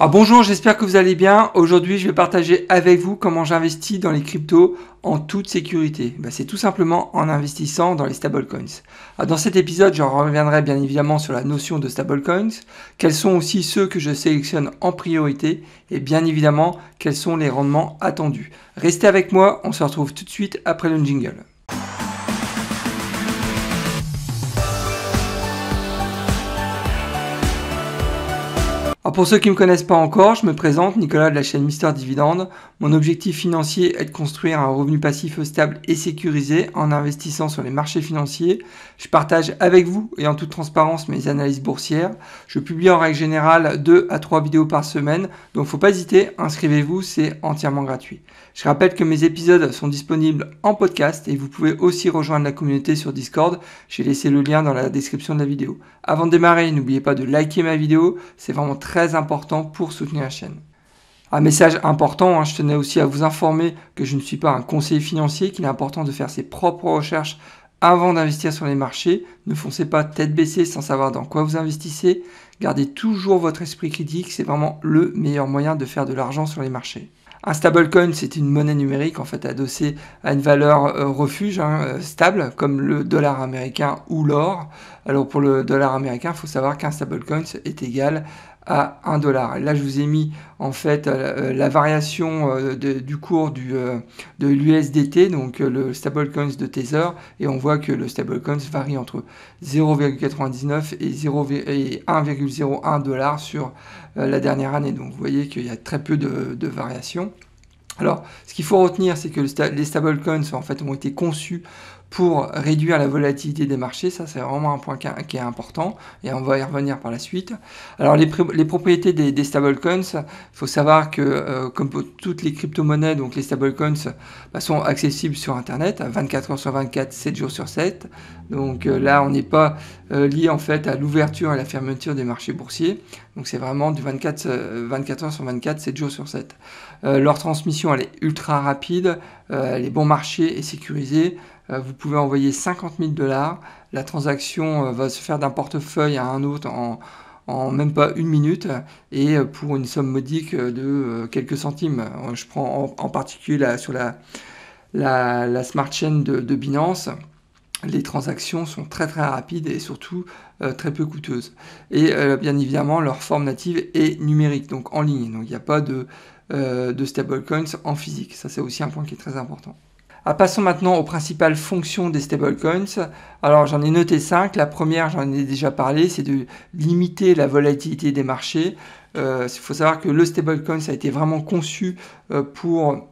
Alors bonjour, j'espère que vous allez bien. Aujourd'hui, je vais partager avec vous comment j'investis dans les cryptos en toute sécurité. C'est tout simplement en investissant dans les stablecoins. Dans cet épisode, je reviendrai bien évidemment sur la notion de stablecoins, quels sont aussi ceux que je sélectionne en priorité et bien évidemment, quels sont les rendements attendus. Restez avec moi, on se retrouve tout de suite après le jingle. Pour ceux qui ne me connaissent pas encore, je me présente, Nicolas de la chaîne Mr. Dividendes. Mon objectif financier est de construire un revenu passif stable et sécurisé en investissant sur les marchés financiers. Je partage avec vous et en toute transparence mes analyses boursières. Je publie en règle générale 2 à 3 vidéos par semaine, donc faut pas hésiter, inscrivez-vous, c'est entièrement gratuit. Je rappelle que mes épisodes sont disponibles en podcast et vous pouvez aussi rejoindre la communauté sur Discord. J'ai laissé le lien dans la description de la vidéo. Avant de démarrer, n'oubliez pas de liker ma vidéo, c'est vraiment très important pour soutenir la chaîne. Un message important, je tenais aussi à vous informer que je ne suis pas un conseiller financier, qu'il est important de faire ses propres recherches avant d'investir sur les marchés. Ne foncez pas tête baissée sans savoir dans quoi vous investissez. Gardez toujours votre esprit critique, c'est vraiment le meilleur moyen de faire de l'argent sur les marchés. Un stablecoin, c'est une monnaie numérique en fait adossée à une valeur refuge stable comme le dollar américain ou l'or. Alors pour le dollar américain, il faut savoir qu'un stablecoin est égal à 1 dollar. Et là, je vous ai mis en fait la variation du cours de l'USDT, donc le stablecoin de Tether, et on voit que le stablecoin varie entre 0,99 et 1,01 dollar sur la dernière année. Donc vous voyez qu'il y a très peu de variations. Alors, ce qu'il faut retenir, c'est que les stablecoins en fait ont été conçus pour réduire la volatilité des marchés. Ça, c'est vraiment un point qui est important et on va y revenir par la suite. Alors, les propriétés des stablecoins, il faut savoir que comme pour toutes les crypto-monnaies, donc les stablecoins sont accessibles sur Internet 24 heures sur 24, 7 jours sur 7. Donc là, on n'est pas lié en fait à l'ouverture et la fermeture des marchés boursiers. Donc c'est vraiment du 24 heures sur 24, 7 jours sur 7. Leur transmission, elle est ultra rapide, les bons marchés est sécurisée. Vous pouvez envoyer 50 000 $. La transaction va se faire d'un portefeuille à un autre en même pas une minute et pour une somme modique de quelques centimes. Je prends en particulier sur la smart chain de Binance. Les transactions sont très très rapides et surtout très peu coûteuses. Et bien évidemment, leur forme native est numérique, donc en ligne. Donc il n'y a pas de stablecoins en physique. Ça, c'est aussi un point qui est très important. Passons maintenant aux principales fonctions des stablecoins. Alors j'en ai noté 5. La première, j'en ai déjà parlé, c'est de limiter la volatilité des marchés. Il faut savoir que le stablecoin a été vraiment conçu pour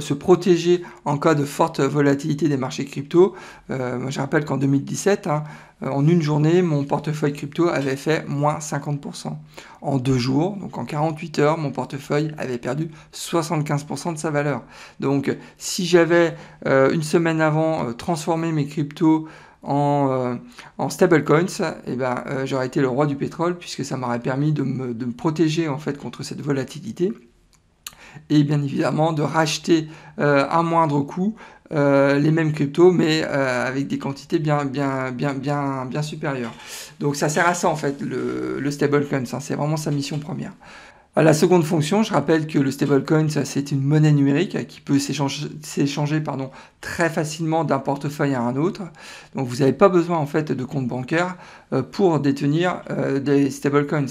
se protéger en cas de forte volatilité des marchés crypto. Je rappelle qu'en 2017, en une journée, mon portefeuille crypto avait fait moins 50%. En 2 jours, donc en 48 heures, mon portefeuille avait perdu 75% de sa valeur. Donc si j'avais une semaine avant transformé mes cryptos en stablecoins, j'aurais été le roi du pétrole puisque ça m'aurait permis de me protéger en fait contre cette volatilité. Et bien évidemment de racheter à moindre coût les mêmes cryptos mais avec des quantités bien supérieures. Donc ça sert à ça en fait le stablecoin, c'est vraiment sa mission première. La seconde fonction, je rappelle que le stablecoin, c'est une monnaie numérique qui peut s'échanger très facilement d'un portefeuille à un autre. Donc vous n'avez pas besoin en fait de compte bancaire pour détenir des stablecoins.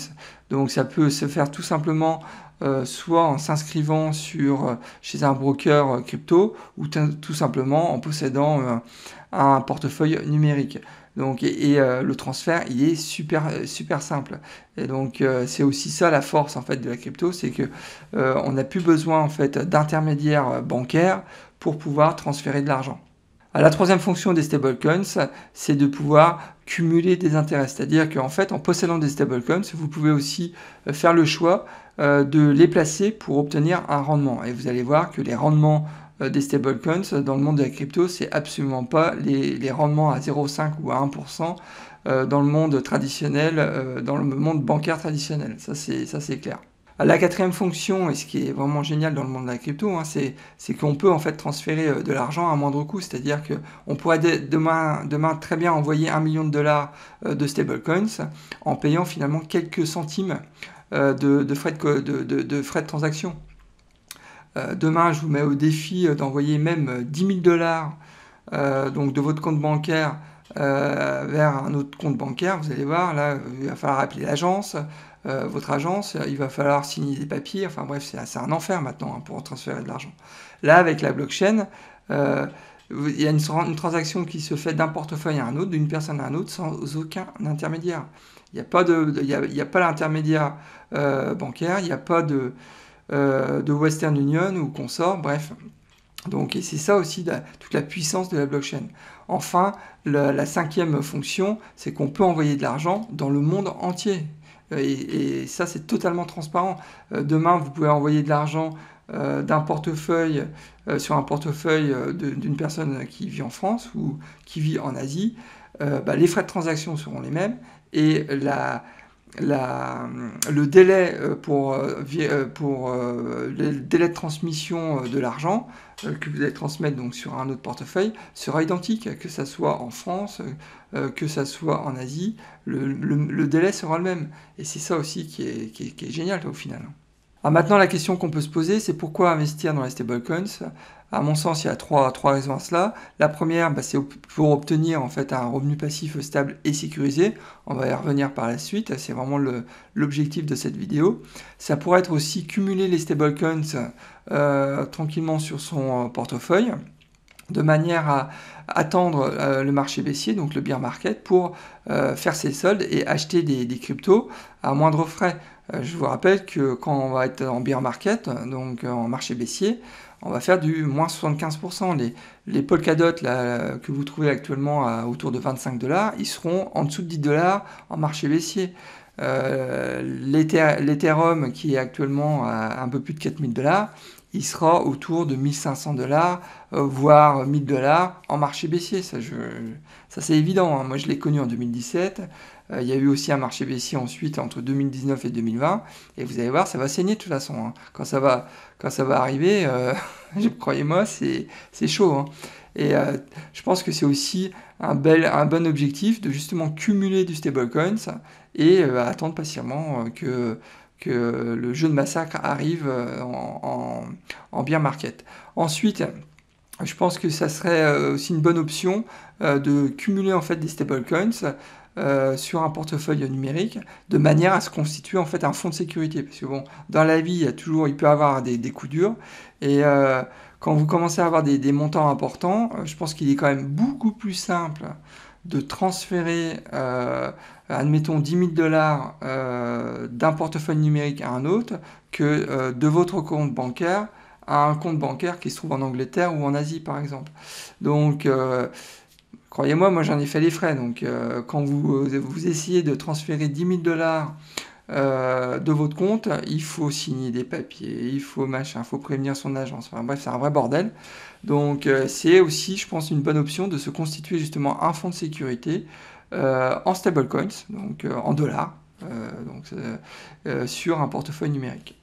Donc ça peut se faire tout simplement soit en s'inscrivant chez un broker crypto ou tout simplement en possédant un portefeuille numérique. Donc, le transfert, il est super, super simple. Et donc, c'est aussi ça la force en fait de la crypto, c'est que on n'a plus besoin en fait d'intermédiaires bancaires pour pouvoir transférer de l'argent. La troisième fonction des stablecoins, c'est de pouvoir cumuler des intérêts. C'est-à-dire qu'en fait, en possédant des stablecoins, vous pouvez aussi faire le choix de les placer pour obtenir un rendement. Et vous allez voir que les rendements des stablecoins dans le monde de la crypto, c'est absolument pas les rendements à 0,5 ou à 1% dans le monde traditionnel, dans le monde bancaire traditionnel. Ça c'est clair. La quatrième fonction, et ce qui est vraiment génial dans le monde de la crypto, c'est qu'on peut en fait transférer de l'argent à moindre coût. C'est-à-dire qu'on pourrait demain très bien envoyer 1 million de dollars de stablecoins en payant finalement quelques centimes de frais de transaction. Demain, je vous mets au défi d'envoyer même 10 000 $ donc de votre compte bancaire vers un autre compte bancaire. Vous allez voir, là, il va falloir appeler l'agence, votre agence, il va falloir signer des papiers. Enfin bref, c'est un enfer maintenant hein, pour transférer de l'argent. Là, avec la blockchain, il y a une transaction qui se fait d'un portefeuille à un autre, d'une personne à un autre, sans aucun intermédiaire. Il n'y a pas l'intermédiaire bancaire, il n'y a pas de Western Union ou consort, bref. Donc, et c'est ça aussi toute la puissance de la blockchain. Enfin, la cinquième fonction, c'est qu'on peut envoyer de l'argent dans le monde entier. Et ça, c'est totalement transparent. Demain, vous pouvez envoyer de l'argent d'un portefeuille sur un portefeuille d'une personne qui vit en France ou qui vit en Asie. Les frais de transaction seront les mêmes et le délai le délai de transmission de l'argent que vous allez transmettre donc sur un autre portefeuille sera identique, que ça soit en France, que ça soit en Asie, le délai sera le même. Et c'est ça aussi qui est génial au final. Alors maintenant, la question qu'on peut se poser, c'est pourquoi investir dans les stablecoins? À mon sens, il y a trois raisons à cela. La première, c'est pour obtenir en fait un revenu passif stable et sécurisé. On va y revenir par la suite, c'est vraiment l'objectif de cette vidéo. Ça pourrait être aussi cumuler les stablecoins tranquillement sur son portefeuille, de manière à attendre le marché baissier, donc le bear market, pour faire ses soldes et acheter des cryptos à moindre frais. Je vous rappelle que quand on va être en bear market, donc en marché baissier, on va faire du moins 75%. Les Polkadot là, que vous trouvez actuellement autour de 25 $, ils seront en dessous de 10 $ en marché baissier. L'Ethereum qui est actuellement à un peu plus de 4 000 $, il sera autour de 1 500 $, voire 1 000 $ en marché baissier. Ça c'est évident, hein. Moi je l'ai connu en 2017, il y a eu aussi un marché baissier ensuite entre 2019 et 2020, et vous allez voir, ça va saigner de toute façon. Hein. Quand ça va arriver, croyez-moi, c'est chaud. Hein. Et je pense que c'est aussi un bon objectif de justement cumuler du stablecoin et attendre patiemment que le jeu de massacre arrive en bear market. Ensuite, je pense que ça serait aussi une bonne option de cumuler en fait des stablecoins sur un portefeuille numérique de manière à se constituer en fait un fonds de sécurité. Parce que bon, dans la vie, il peut y avoir des coups durs et quand vous commencez à avoir des montants importants, je pense qu'il est quand même beaucoup plus simple de transférer, admettons, 10 000 $ d'un portefeuille numérique à un autre que de votre compte bancaire à un compte bancaire qui se trouve en Angleterre ou en Asie, par exemple. Donc, croyez-moi, moi j'en ai fait les frais. Donc, quand vous essayez de transférer 10 000 $ de votre compte, il faut signer des papiers, il faut machin, il faut prévenir son agence. Enfin bref, c'est un vrai bordel. Donc c'est aussi, je pense, une bonne option de se constituer justement un fonds de sécurité en stablecoins, donc en dollars, sur un portefeuille numérique.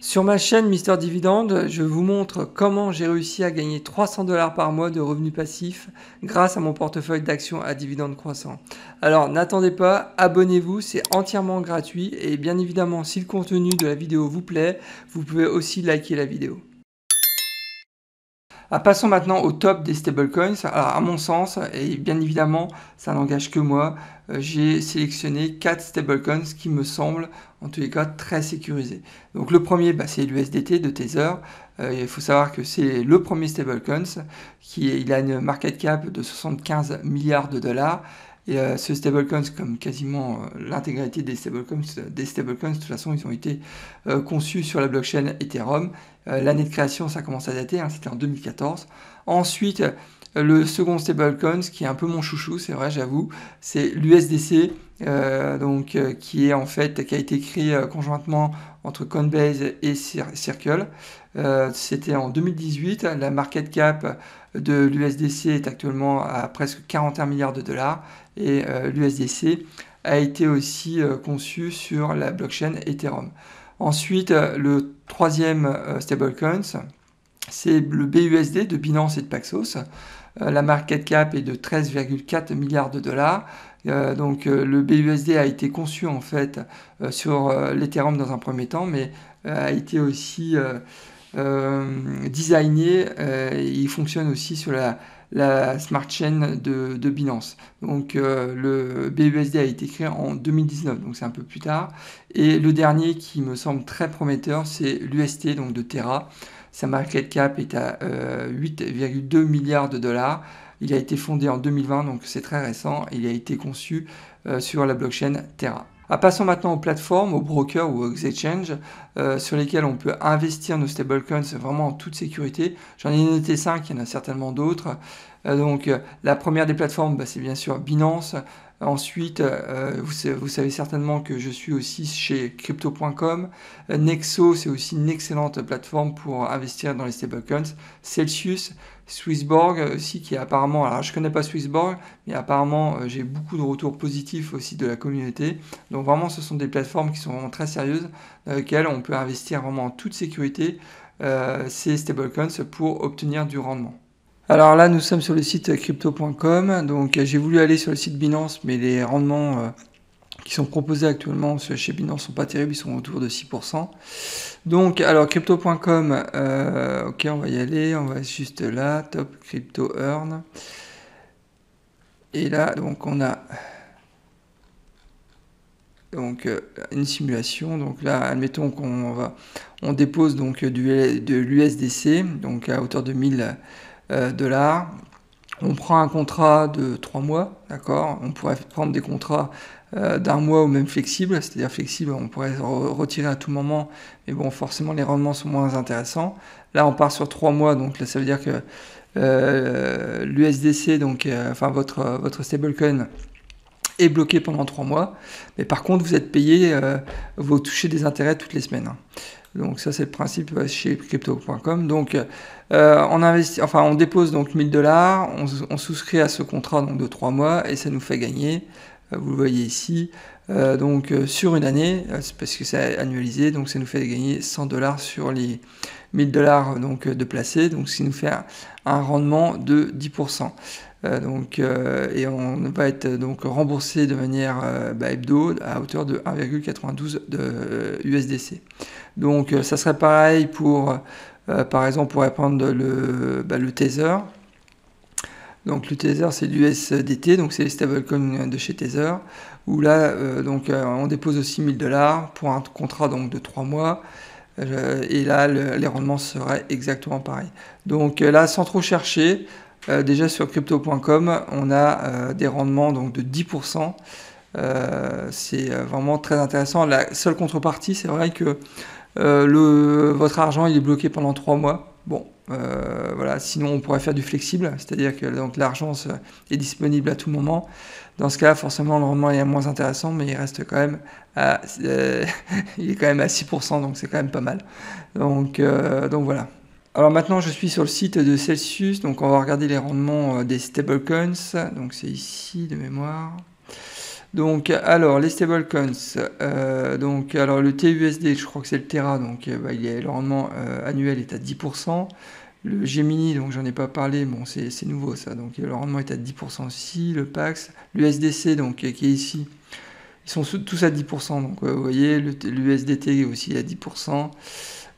Sur ma chaîne Mr. Dividendes, je vous montre comment j'ai réussi à gagner 300 $ par mois de revenus passifs grâce à mon portefeuille d'actions à dividendes croissants. Alors n'attendez pas, abonnez-vous, c'est entièrement gratuit et bien évidemment si le contenu de la vidéo vous plaît, vous pouvez aussi liker la vidéo. Passons maintenant au top des stablecoins. Alors à mon sens, et bien évidemment ça n'engage que moi, j'ai sélectionné 4 stablecoins qui me semblent en tous les cas très sécurisés. Donc le premier, c'est l'USDT de Tether. Il faut savoir que c'est le premier stablecoin, il a une market cap de 75 milliards $. Et ce stablecoins, comme quasiment l'intégralité des stablecoins, de toute façon, ils ont été conçus sur la blockchain Ethereum. L'année de création, ça commence à dater, hein, c'était en 2014. Ensuite, le second stablecoin, qui est un peu mon chouchou, c'est vrai, j'avoue, c'est l'USDC, qui a été créé conjointement entre Coinbase et Circle. C'était en 2018, la market cap de l'USDC est actuellement à presque 41 milliards $, et l'USDC a été aussi conçu sur la blockchain Ethereum. Ensuite, le troisième stablecoin, c'est le BUSD de Binance et de Paxos. La market cap est de 13,4 milliards de dollars. Donc le BUSD a été conçu en fait sur l'Ethereum dans un premier temps, mais a été aussi designé. Il fonctionne aussi sur la smart chain de Binance. Donc le BUSD a été créé en 2019, donc c'est un peu plus tard. Et le dernier qui me semble très prometteur, c'est l'UST, donc de Terra. Sa market cap est à 8,2 milliards de dollars. Il a été fondé en 2020, donc c'est très récent. Il a été conçu sur la blockchain Terra. Passons maintenant aux plateformes, aux brokers ou aux exchanges sur lesquels on peut investir nos stablecoins vraiment en toute sécurité. J'en ai noté 5, il y en a certainement d'autres. Donc la première des plateformes, c'est bien sûr Binance. Ensuite, vous savez certainement que je suis aussi chez Crypto.com. Nexo, c'est aussi une excellente plateforme pour investir dans les stablecoins. Celsius, SwissBorg aussi, qui est apparemment... Alors, je ne connais pas SwissBorg, mais apparemment, j'ai beaucoup de retours positifs aussi de la communauté. Donc, vraiment, ce sont des plateformes qui sont vraiment très sérieuses, dans lesquelles on peut investir vraiment en toute sécurité ces stablecoins pour obtenir du rendement. Alors là, nous sommes sur le site Crypto.com. Donc, j'ai voulu aller sur le site Binance, mais les rendements qui sont proposés actuellement chez Binance sont pas terribles. Ils sont autour de 6%. Donc, alors Crypto.com, ok, on va y aller. On va juste là, top crypto earn. Et là, donc, on a donc une simulation. Donc là, admettons qu'on dépose donc de l'USDC, donc à hauteur de 1000 $. On prend un contrat de 3 mois, d'accord. On pourrait prendre des contrats d'un mois ou même flexibles, c'est-à-dire flexibles, on pourrait retirer à tout moment, mais bon, forcément, les rendements sont moins intéressants. Là, on part sur 3 mois, donc là, ça veut dire que l'USDC, donc, enfin, votre stablecoin est bloqué pendant 3 mois, mais par contre, vous êtes payé, vous touchez des intérêts toutes les semaines. Donc ça, c'est le principe chez Crypto.com. Donc on dépose donc 1000 $, on souscrit à ce contrat donc, de 3 mois et ça nous fait gagner, vous le voyez ici, donc sur une année, parce que c'est annualisé, donc ça nous fait gagner 100 $ sur les 1000 $ donc, de placés, donc ce qui nous fait un rendement de 10%. Et on va être donc remboursé de manière hebdo à hauteur de 1,92 de USDC. Donc ça serait pareil pour, par exemple, on pourrait prendre le Tether. Donc le Tether, c'est l'USDT, donc c'est les stablecoins de chez Tether, où là, on dépose aussi 1000 $ pour un contrat donc, de 3 mois. Et là, les rendements seraient exactement pareils. Donc là, sans trop chercher, déjà sur Crypto.com, on a des rendements donc, de 10%. C'est vraiment très intéressant. La seule contrepartie, c'est vrai que votre argent il est bloqué pendant 3 mois. Bon, voilà. Sinon, on pourrait faire du flexible, c'est-à-dire que l'argent est disponible à tout moment. Dans ce cas-là, forcément, le rendement est moins intéressant, mais il reste quand même à, il est quand même à 6%, donc c'est quand même pas mal. Donc voilà. Alors maintenant, je suis sur le site de Celsius, donc on va regarder les rendements des stablecoins. Donc c'est ici de mémoire. Donc, alors, les stablecoins, donc, alors, le TUSD, je crois que c'est le Terra, donc, le rendement annuel est à 10%. Le Gemini, donc, j'en ai pas parlé, bon, c'est nouveau, ça, donc, le rendement est à 10% ici, le PAX, l'USDC, donc, qui est ici, ils sont tous à 10%, donc, vous voyez, l'USDT aussi à 10%.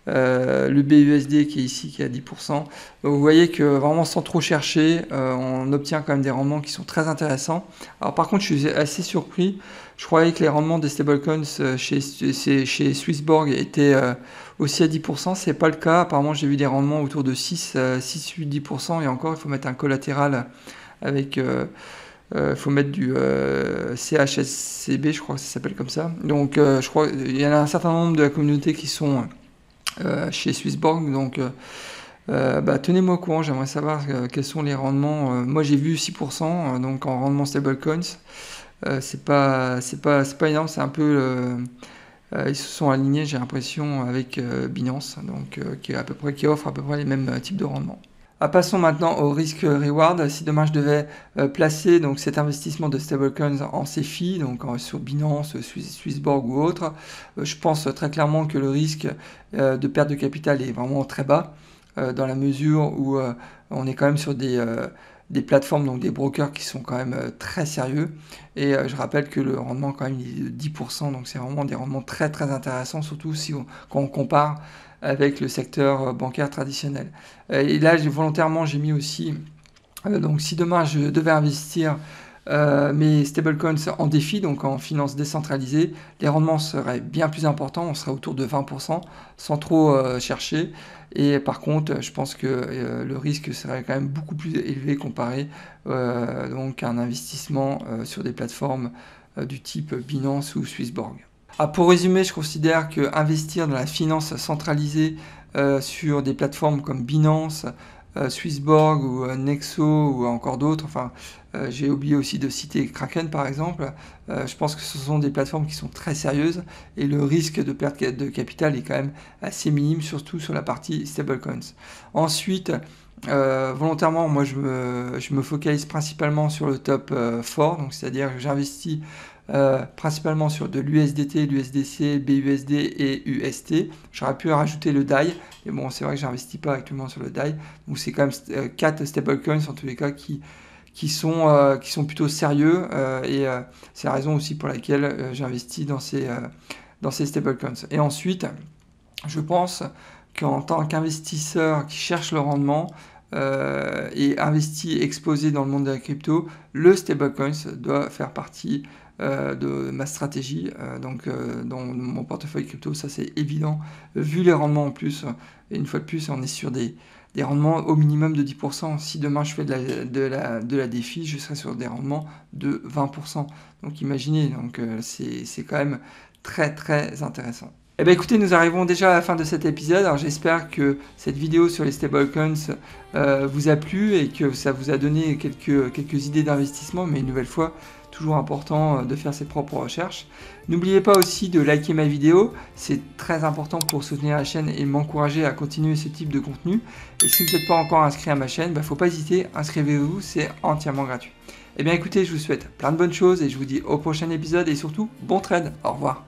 Le BUSD qui est ici qui est à 10%. Donc, vous voyez que vraiment sans trop chercher on obtient quand même des rendements qui sont très intéressants. Alors par contre je suis assez surpris, je croyais que les rendements des stablecoins chez SwissBorg étaient aussi à 10%, c'est pas le cas, apparemment j'ai vu des rendements autour de 6-8-10% et encore il faut mettre un collatéral avec... faut mettre du CHSB, je crois que ça s'appelle comme ça. Donc je crois qu'il y en a un certain nombre de la communauté qui sont... chez SwissBorg, donc tenez-moi au courant, j'aimerais savoir quels sont les rendements. Moi j'ai vu 6%, donc en rendement stablecoins, c'est pas énorme, c'est un peu ils se sont alignés, j'ai l'impression, avec Binance, donc qui offre à peu près les mêmes types de rendements. Passons maintenant au risque reward. Si demain je devais placer donc cet investissement de stablecoins en SEFI, donc sur Binance, SwissBorg ou autre, je pense très clairement que le risque de perte de capital est vraiment très bas dans la mesure où on est quand même sur des plateformes, donc des brokers qui sont quand même très sérieux. Et je rappelle que le rendement quand même il est de 10%, donc c'est vraiment des rendements très très intéressants, surtout si on, quand on compare avec le secteur bancaire traditionnel. Et là, volontairement, j'ai mis aussi, donc si demain je devais investir mes stablecoins en DeFi, donc en finance décentralisée, les rendements seraient bien plus importants, on serait autour de 20% sans trop chercher. Et par contre, je pense que le risque serait quand même beaucoup plus élevé comparé donc à un investissement sur des plateformes du type Binance ou SwissBorg. Ah, pour résumer, je considère que investir dans la finance centralisée sur des plateformes comme Binance, SwissBorg ou Nexo ou encore d'autres, enfin j'ai oublié aussi de citer Kraken par exemple, je pense que ce sont des plateformes qui sont très sérieuses et le risque de perte de capital est quand même assez minime, surtout sur la partie stablecoins. Ensuite, volontairement, moi je me focalise principalement sur le top 4, donc c'est-à-dire que j'investis principalement sur de l'USDT, l'USDC, BUSD et UST. J'aurais pu rajouter le DAI, mais bon, c'est vrai que j'investis pas actuellement sur le DAI. Donc c'est quand même 4 stablecoins en tous les cas qui sont plutôt sérieux et c'est la raison aussi pour laquelle j'investis dans ces stablecoins. Et ensuite, je pense qu'en tant qu'investisseur qui cherche le rendement, et investi, exposé dans le monde de la crypto, le stablecoins doit faire partie de ma stratégie, donc dans mon portefeuille crypto, ça c'est évident, vu les rendements en plus, et une fois de plus on est sur des rendements au minimum de 10%, si demain je fais de la DeFi, je serai sur des rendements de 20%, donc imaginez, donc c'est quand même très très intéressant. Eh bien écoutez, nous arrivons déjà à la fin de cet épisode, alors j'espère que cette vidéo sur les stablecoins vous a plu et que ça vous a donné quelques idées d'investissement, mais une nouvelle fois, toujours important de faire ses propres recherches. N'oubliez pas aussi de liker ma vidéo, c'est très important pour soutenir la chaîne et m'encourager à continuer ce type de contenu. Et si vous n'êtes pas encore inscrit à ma chaîne, bah, faut pas hésiter, inscrivez-vous, c'est entièrement gratuit. Eh bien écoutez, je vous souhaite plein de bonnes choses et je vous dis au prochain épisode et surtout, bon trade, au revoir.